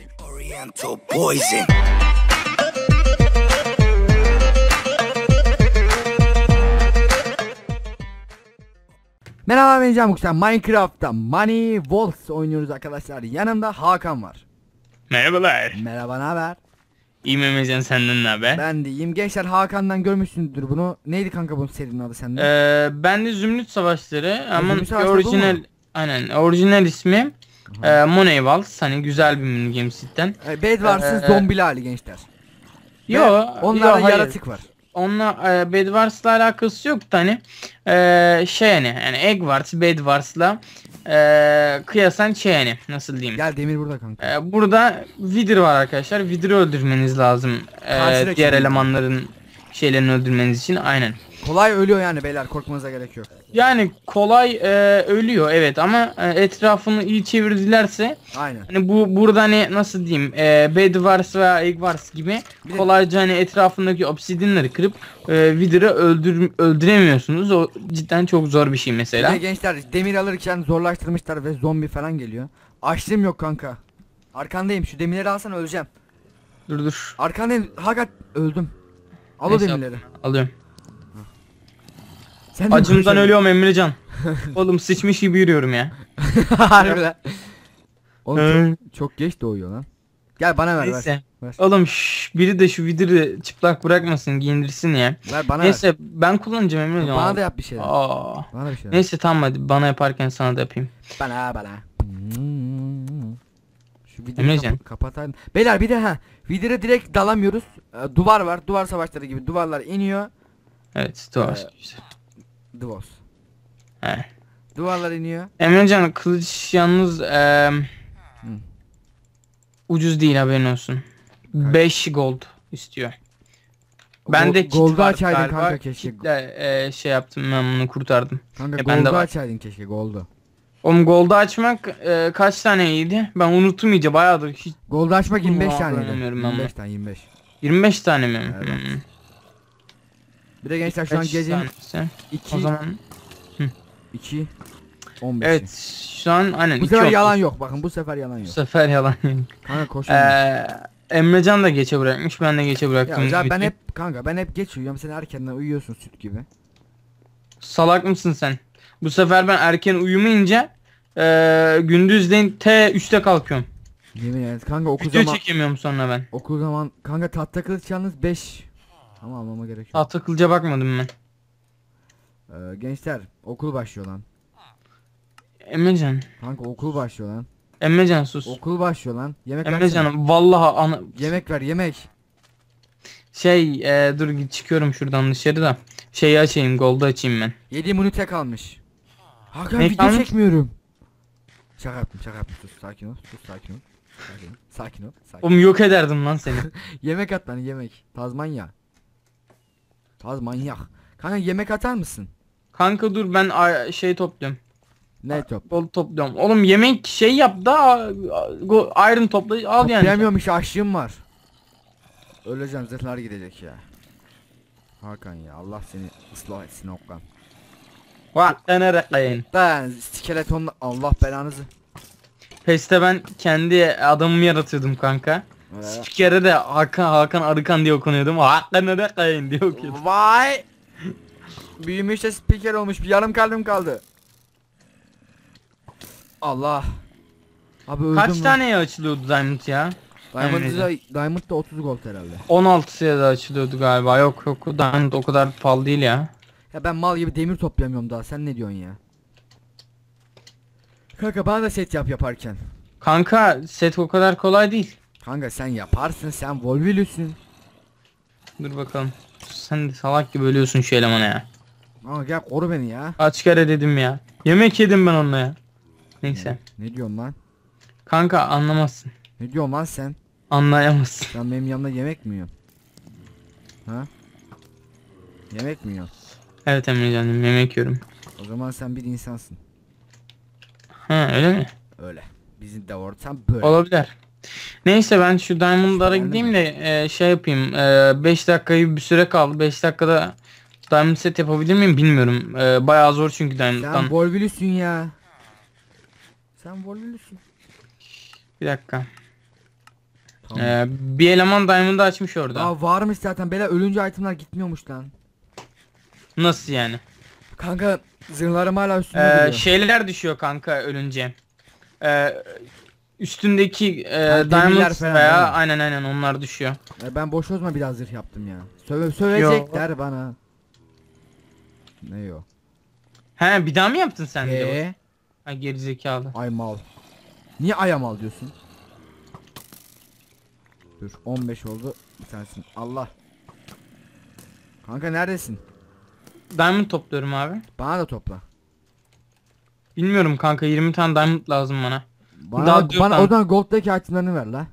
Merhaba, ben Can. Minecraft'ta Money Walls oynuyoruz arkadaşlar. Yanımda Hakan var. Merhabalar. Merhaba, ne haber? İyiyim Emrecan, senden ne haber? Ben de iyiyim. Gençler, Hakan'dan görmüşsündür bunu. Neydi kanka bunun serinin adı sende? Ben de Zümrüt Savaşları ama orijinal, aynen orijinal ismi Money Walls, hani güzel bir mini game sitten. Bedwars'ın zombili hali gençler. Yo, onlarda yaratık var. Onunla Bedwars'la alakası yok hani şey hani Eggwars Bedwars'la kıyasan şey hani nasıl diyeyim. Gel demir burada kanka. Burada Vidir var arkadaşlar. Vidir'i öldürmeniz lazım. Diğer elemanların şeylerini öldürmeniz için, aynen. Kolay ölüyor yani beyler, korkmanıza gerek yok. Yani kolay ölüyor evet ama etrafını iyi çevirdilerse aynen. Hani burada hani nasıl diyeyim Bedwars veya Eggwars gibi kolayca hani etrafındaki obsidinleri kırıp Vidir'i öldüremiyorsunuz. O cidden çok zor bir şey mesela. Gençler, demir alırken zorlaştırmışlar ve zombi falan geliyor. Açlığım yok kanka. Arkandayım, şu demirleri alsan öleceğim. Dur. Arkandayım. Hakan öldüm. Al o demirleri. Alıyorum. Acımdan ölüyorum Emrecan. Oğlum sıçmış gibi yürüyorum ya. Harbi lan. Oğlum çok geç doğuyor lan. Gel bana ver. Neyse. Ver. Oğlum biri de şu Vidir'i çıplak bırakmasın, giyindirsin ya. Ver bana. Neyse ver. Ben kullanacağım Emrecan. Bana da yap bir şeyler. Bana bir şeyler. Neyse tamam, hadi bana yaparken sana da yapayım. Bana. Şu Vidir'i kapatayım. Beyler bir de Vidir'e direkt dalamıyoruz. Duvar var. Duvar savaşları gibi duvarlar iniyor. Evet, duvar. Bedwars. He. Duvarlar iniyor. Emrecan, kılıç yalnız ucuz değil, haberin olsun. Kanka. 5 gold istiyor. Ben de gold açaydın kanka keşke. Şey yaptım, ben bunu kurtardım. Kanka gold açaydın keşke, gold'u. Oğlum gold'u açmak kaç taneydi? Ben unuttum iyice, bayağıdır hiç. Gold'u açmak 25 taneydi. 25 tane, 25. 25 tane mi? Evet. Bir de gençler şu an gecenin 2:15. Evet şu an aynen. Bu sefer yalan yok, bakın bu sefer yalan yok. Bu sefer yalan yok. Kanka koşun. Emrecan da geçe bırakmış, ben de geçe bıraktım. Ya ben hep kanka geç uyuyorum, sen erkenden uyuyorsun süt gibi. Salak mısın sen? Bu sefer ben erken uyumayınca gündüzleyin T3'te kalkıyorum. Yemin et kanka, okul zaman çekemiyorum sonra ben. Okul zaman kanka tahta kılıç yalnız 5. Ama almama gerek yok. Tahta kılıca bakmadım ben. Gençler okul başlıyor lan. Emrecan. Kanka okul başlıyor lan. Emrecan sus. Okul başlıyor lan. Yemek ver. Emrecan'ım vallahi yemek ver, yemek. Dur git, çıkıyorum şuradan dışarı da. Şeyi açayım, gold'u açayım ben. 7 minute kalmış. Hakan video kalmış? Çekmiyorum. Şaka yaptım. Sus, sakin ol. Sakin ol. Oğlum yok ederdim lan seni. Yemek at lan, yemek. Tazmanya. Kanka yemek atar mısın? Kanka dur ben şey topluyorum. Ne topluyorum? Oğlum yemek şey yap da iron topla al yani. Yemiyorum işte, açlığım var. Öleceğim, zırhlar gidecek ya. Hakan ya, Allah seni ıslah etsin Hakan. Ben skeletonla Allah belanızı. Peste ben kendi adamımı yaratıyordum kanka. Bir kere de Hakan Arıkan diye okunuyordum. Hakan Arıkan diye okuyordum. Vay! Büyümüş de spiker olmuş. Bir yarım kalbim kaldı. Allah. Abi öldüm. Kaç taneye açılıyordu Diamond ya? Diamond da 30 gold herhalde. 16'ya da açılıyordu galiba. Yok Diamond o kadar pahalı değil ya. Ya ben mal gibi demir toplayamıyorum daha. Sen ne diyorsun ya? Kanka bana da set yap yaparken. Kanka set o kadar kolay değil. Kanka sen yaparsın, sen Wolverine'sin. Dur bakalım. Sen de salak gibi ölüyorsun şu elemana ya. Ama gel koru beni ya. Kaç kere dedim ya. Yemek yedim ben onunla ya. Neyse. Ne diyorsun lan? Kanka anlamazsın. Ne diyorsun lan sen? Anlayamazsın. Sen benim yanımda yemek mi yiyorsun? Ha? Yemek mi yiyorsun? Evet Emrecan'ım, yemek yiyorum. O zaman sen bir insansın. Ha öyle mi? Öyle. Bizim de ortam böyle. Olabilir. Neyse ben şu diamondlara gideyim de şey yapayım. 5 dakikayı bir süre kaldı. 5 dakikada diamond set yapabilir miyim bilmiyorum. Bayağı zor çünkü diamond'dan. Sen Wolverine'sin ya. Bir dakika. Tamam. Bir eleman diamond'ı açmış orada. Aa, varmış zaten. Bela ölünce itemler gitmiyormuş lan. Nasıl yani? Kanka zırhlarım hala üstünde. Şeyler düşüyor kanka ölünce. Üstündeki diamond veya aynen onlar düşüyor. Ben boş ozma biraz zırh yaptım ya. Sövecekler bana. Ne yok? He bir daha mı yaptın sen de? Ha gerizekalı. Ay mal. Niye aya mal diyorsun? Dur 15 oldu. Bir tanesin. Allah. Kanka neredesin? Diamond topluyorum abi. Bana da topla. Bilmiyorum kanka 20 tane diamond lazım bana. Bana oradan gold'daki itemlerini ver la.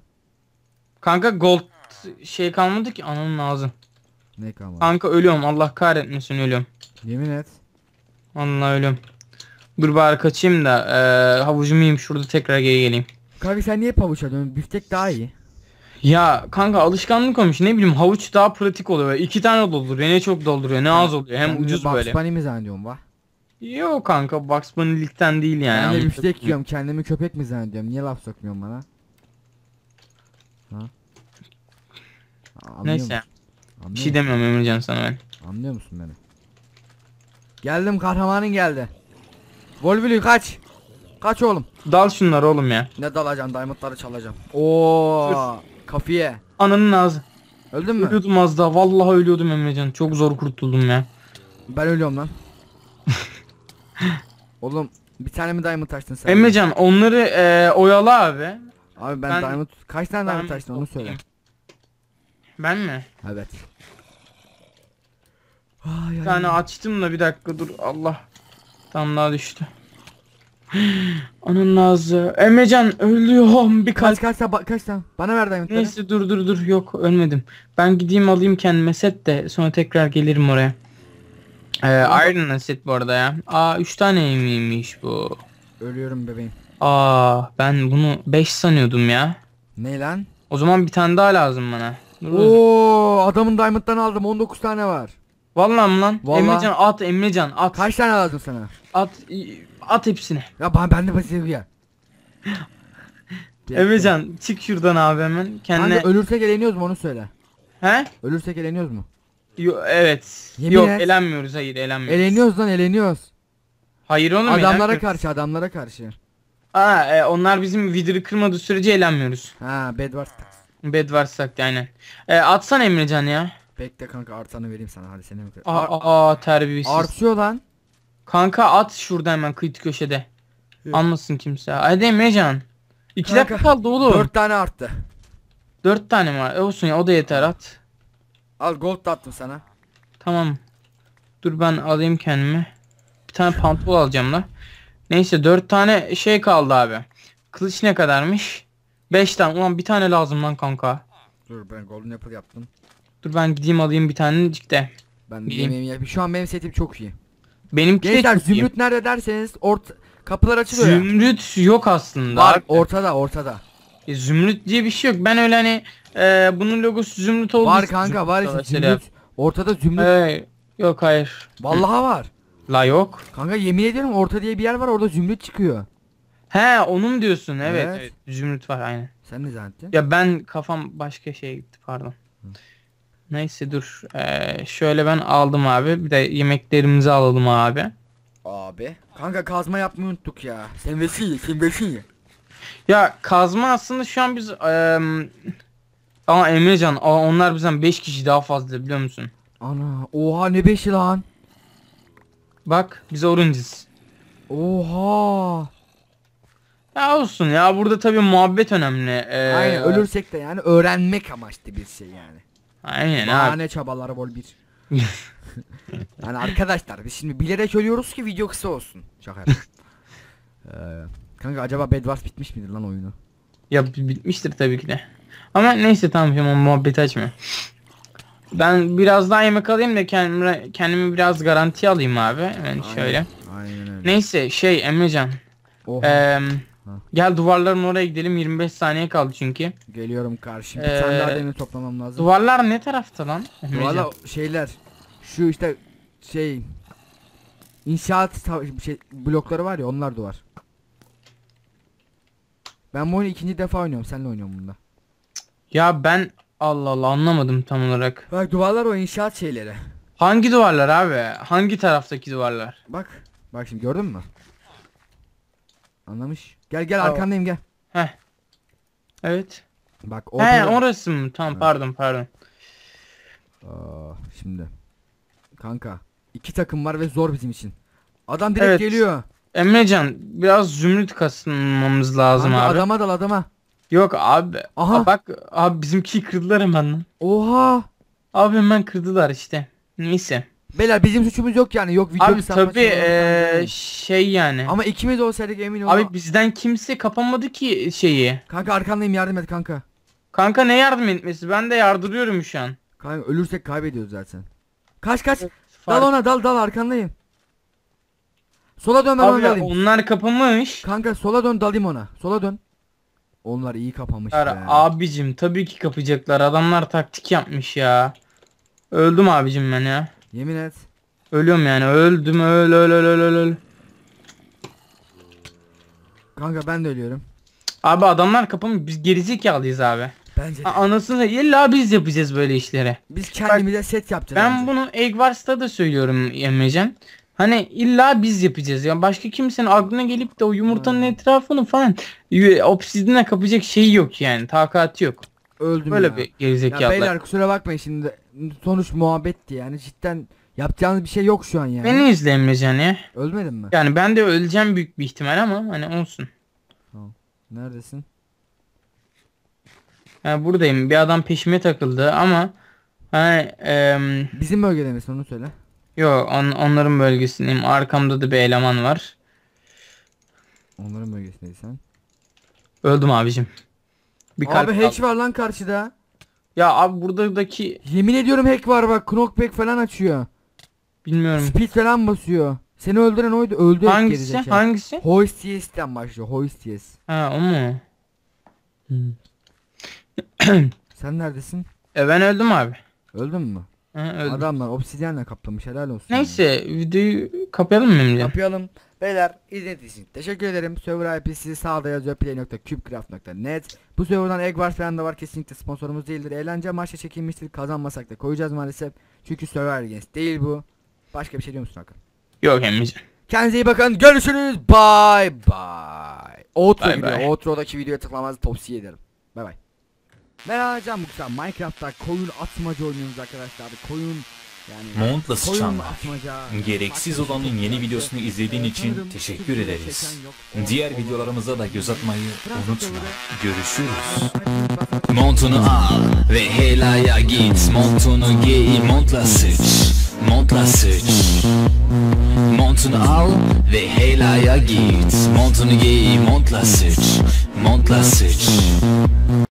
Kanka gold şey kalmadı ki ananın ağzın. Ne kalmadı? Kanka ölüyorum Allah kahretmesin ölüyorum. Yemin et. Vallahi ölüyorum. Dur bari kaçayım da havucumu yiyeyim şurada tekrar geri geleyim. Kanka sen niye havuç alıyorsun? Biftek daha iyi. Ya kanka alışkanlık olmuş ne bileyim havuç daha pratik oluyor. İki tane dolduruyor ne çok dolduruyor ne az oluyor hem ucuz böyle. Bugs Bunny mi zannediyorsun bak? Yok kanka Bugs Bunny'likten değil yani. Ben de biftek yiyorum kendimi köpek mi zannediyorum niye laf sokmuyorsun bana? Ha? Neyse. Bir şey demiyorum Emrecan sana ben. Anlıyor musun beni? Geldim kahramanın geldi. Volvili kaç. Kaç oğlum. Dal şunlar oğlum ya. Ne dalacaksın diamondları çalacağım. Oo. Kafiye. Ananın ağzı. Öldün mü? Ölüyordum az daha vallahi ölüyordum Emrecan. Çok zor kurtuldum ya. Ben ölüyorum lan. Oğlum bir tane mi diamond taştın sen? Emrecan onları oyala abi. Abi ben diamond kaç tane diamond taştın onu söyle. Ben mi? Evet. Bir tane açtım da bir dakika dur Allah. Tam daha düştü. Onun lazım. Emrecan ölüyorum bir kalp. Kaç tane? Bana ver diamondları. Neyse dur yok ölmedim. Ben gideyim alayım kendime set de sonra tekrar gelirim oraya. Iron set bu arada ya. Aa 3 tane miymiş bu? Ölüyorum bebeğim. Aa ben bunu 5 sanıyordum ya. Ne lan? O zaman bir tane daha lazım bana. Oo adamın diamond'dan aldım 19 tane var. Vallahi mi lan? Vallahi. Emrecan at Emrecan at. Kaç tane lazım sana? At hepsini. Ya ben de basayım ya. Emrecan çık şuradan abi hemen. Kendine... Kanka ölürsek eleniyoruz mu onu söyle. He? Ölürsek eleniyoruz mu? Evet. Yok elenmiyoruz hayır elenmiyoruz. Eleniyoruz lan eleniyoruz. Hayır oğlum adamlara karşı. Aa onlar bizim Vidir'i kırmadığı sürece elenmiyoruz. Ha Bedwars taktı aynen. Atsan Emrecan ya. Bekle kanka artanı vereyim sana hadi seni mi kırıyorum? Aa terbiyesiz. Artıyor lan. Kanka at şurada hemen kıyıt köşede. Evet. Almasın kimse. Hadi Emrecan. 2 dakika kaldı oğlum. 4 tane arttı. 4 tane mi var? Olsun ya o da yeter at. Al gold da attım sana. Tamam. Dur ben alayım kendime. Bir tane pantol alacağım da. Neyse 4 tane şey kaldı abi. Kılıç ne kadarmış? 5 tane. Ulan bir tane lazım lan kanka. Dur ben golden apple yaptım. Dur ben gideyim alayım bir tanecik de. Ben yemeğimi şu an benim setim çok iyi. Benimki gençler, de çok zümrüt iyi. Nerede derseniz kapılar açılıyor. Zümrüt yok aslında. Var ortada. Zümrüt diye bir şey yok. Ben öyle hani bunun logosu zümrüt oldu. Var kanka var işte zümrüt. Ortada zümrüt. Yok hayır. Vallahi var. La yok. Kanka yemin ediyorum orta diye bir yer var orada zümrüt çıkıyor. He onun diyorsun evet. Zümrüt var aynen. Sen ne zannettin? Ya ben kafam başka şeye gitti pardon. Hı. Neyse dur. Şöyle ben aldım abi. Bir de yemeklerimizi alalım abi. Abi. Kanka kazma yapmayı unuttuk ya. Sen besin ya. Ya kazma aslında şu an biz... Aa Emrecan onlar bizden 5 kişi daha fazla biliyor musun? Ana oha ne 5'i lan? Bak biz oruncuz. Oha. Ya olsun ya burada tabii muhabbet önemli. Aynen ölürsek de yani öğrenmek amaçlı bir şey yani. Aynen bahane abi. Çabaları bol bir. Yani arkadaşlar biz şimdi bilerek ölüyoruz ki video kısa olsun. Şaka kanka acaba Bedwars bitmiş midir lan oyunu? Ya bitmiştir tabii ki de. Ama neyse tamam muhabbeti açmıyor. Ben biraz daha yemek alayım da kendimi biraz garantiye alayım abi. Yani şöyle. Aynen. Neyse Emrecan. Gel duvarların oraya gidelim 25 saniye kaldı çünkü. Geliyorum karşı. Bir tane daha demir toplamam lazım. Duvarlar ne tarafta lan? Valla şeyler. Şu işte şey inşaat blokları var ya onlar duvar. Ben bu oyunu 2. defa oynuyorum. Seninle oynuyorum bunda. Ya ben Allah Allah anlamadım tam olarak. Bak duvarlar o inşaat şeyleri. Hangi duvarlar abi? Hangi taraftaki duvarlar? Bak. Bak şimdi gördün mü? Anlamış. Gel gel arkandayım gel. Heh. Evet. Bak orası mı? Tamam ha. pardon. Şimdi. Kanka. 2 takım var ve zor bizim için. Adam direkt geliyor. Emrecan biraz zümrüt kasmamız lazım abi. Adama dal adama. Yok abi. Aha. Bak abi bizimki kırdılar hemen lan. Oha. Abi hemen kırdılar işte. Neyse. Beyler bizim suçumuz yok yani. Yok video abi tabi şey yani. Ama ikimiz olsaydık emin ol. Abi bizden kimse kapamadı ki şeyi. Kanka arkandayım yardım et kanka. Kanka ne yardım etmesi? Ben de yardırıyorum şu an. Kanka ölürsek kaybediyoruz zaten. Kaç. Dal ona dal arkandayım. Sola dön ben abi, ona dalayım. Onlar kapamış. Kanka sola dön dalayım ona. Sola dön. Onlar iyi kapamış. Abicim tabii ki kapacaklar. Adamlar taktik yapmış ya. Öldüm abicim ben ya. Yemin et. Ölüyorum yani. Öldüm. Öl. Kanka ben de ölüyorum. Abi adamlar kapamış. Biz gerizekalıyız abi. Bence de. Anasını illa biz yapacağız böyle işlere. Biz kendimize set yapacağız. Ben bunu Eggwars'ta da söylüyorum Emrecan. Hani illa biz yapacağız ya. Başka kimsenin aklına gelip de o yumurtanın etrafını falan obsidine kapacak şey yok yani. Takati yok. Öldüm böyle ya. Bir gerizekalı. Ya beyler kusura bakmayın şimdi. Sonuç muhabbetti yani cidden yapacağınız bir şey yok şu an yani. Beni izle Emrecan ya. Ölmedin mi? Yani ben de öleceğim büyük bir ihtimal ama hani olsun. Tamam. Neredesin? Yani buradayım. Bir adam peşime takıldı ama hani bizim bölgede misin onu söyle. Yok onların bölgesindeyim. Arkamda da bir eleman var. Onların bölgesindeysen. Öldüm abicim. Bir abi hack var lan karşıda. Ya abi buradaki. Yemin ediyorum hack var bak. Knockback falan açıyor. Bilmiyorum. Speed falan basıyor. Seni öldüren oydu. Öldü. Hangisi? Hoist CS'den başlıyor. Hoist CS. Ha o mu? Sen neredesin? Ben öldüm abi. Öldün mü? Adamlar obsidyenle kaplamış, helal olsun. Neyse yani. Videoyu kapayalım mı şimdi? Kapayalım. Beyler izlediğiniz için teşekkür ederim. Server IP'si sağda yazıyor Play.cubecraft.net. Bu serverdan Eggwars falan da var, kesinlikle sponsorumuz değildir. Eğlence amaçlı çekilmiştir, kazanmasak da koyacağız maalesef. Çünkü Sewer Games değil bu. Başka bir şey diyor musun Hakan? Yok Emrecan. Kendinize iyi bakın, görüşürüz. Bye bye. Otro'daki videoya tıklamanızı tavsiye ederim. Bye bye. Merhaba canım, bu Minecraft'ta koyun atmaca oynuyoruz arkadaşlar. Koyun yani Montla sıçanlar. Gereksiz olanın yeni videosunu izlediğin için teşekkür ederiz. Diğer videolarımıza da göz atmayı unutma. Görüşürüz. Montunu al ve helaya git. Montunu giy, montla sıç. Montla sıç. Montunu al ve helaya git. Montunu giy, montla sıç. Montla sıç.